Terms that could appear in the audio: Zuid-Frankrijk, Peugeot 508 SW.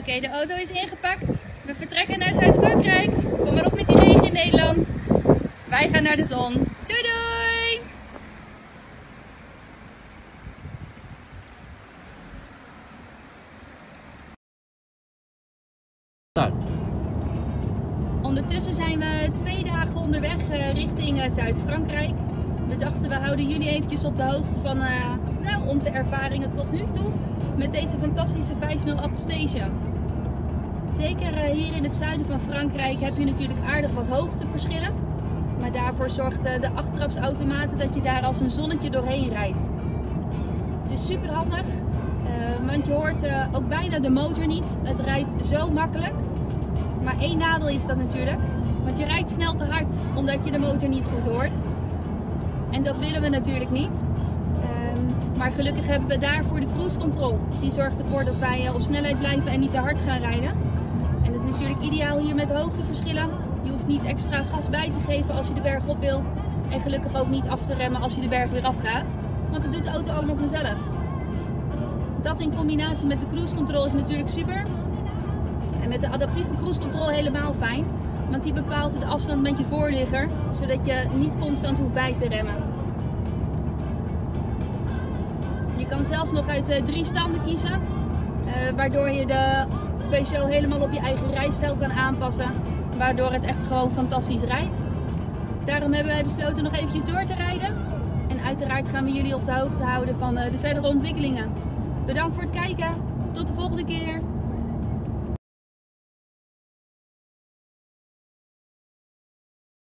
Oké, de auto is ingepakt. We vertrekken naar Zuid-Frankrijk. Kom maar op met die regen in Nederland. Wij gaan naar de zon. Doei doei! Nou. Ondertussen zijn we 2 dagen onderweg richting Zuid-Frankrijk. We dachten we houden jullie eventjes op de hoogte van onze ervaringen tot nu toe met deze fantastische 508 Station. Zeker hier in het zuiden van Frankrijk heb je natuurlijk aardig wat hoogteverschillen. Maar daarvoor zorgt de achtertrapsautomaten dat je daar als een zonnetje doorheen rijdt. Het is super handig, want je hoort ook bijna de motor niet. Het rijdt zo makkelijk. Maar één nadeel is dat natuurlijk. Want je rijdt snel te hard omdat je de motor niet goed hoort. En dat willen we natuurlijk niet. Maar gelukkig hebben we daarvoor de cruise control. Die zorgt ervoor dat wij op snelheid blijven en niet te hard gaan rijden. En dat is natuurlijk ideaal hier met hoogteverschillen. Je hoeft niet extra gas bij te geven als je de berg op wil. En gelukkig ook niet af te remmen als je de berg weer afgaat. Want dat doet de auto ook nog vanzelf. Dat in combinatie met de cruise control is natuurlijk super. En met de adaptieve cruise control helemaal fijn. Want die bepaalt de afstand met je voorligger. Zodat je niet constant hoeft bij te remmen. Je kan zelfs nog uit 3 standen kiezen, waardoor je de Peugeot helemaal op je eigen rijstijl kan aanpassen, waardoor het echt gewoon fantastisch rijdt. Daarom hebben wij besloten nog eventjes door te rijden en uiteraard gaan we jullie op de hoogte houden van de verdere ontwikkelingen. Bedankt voor het kijken, tot de volgende keer!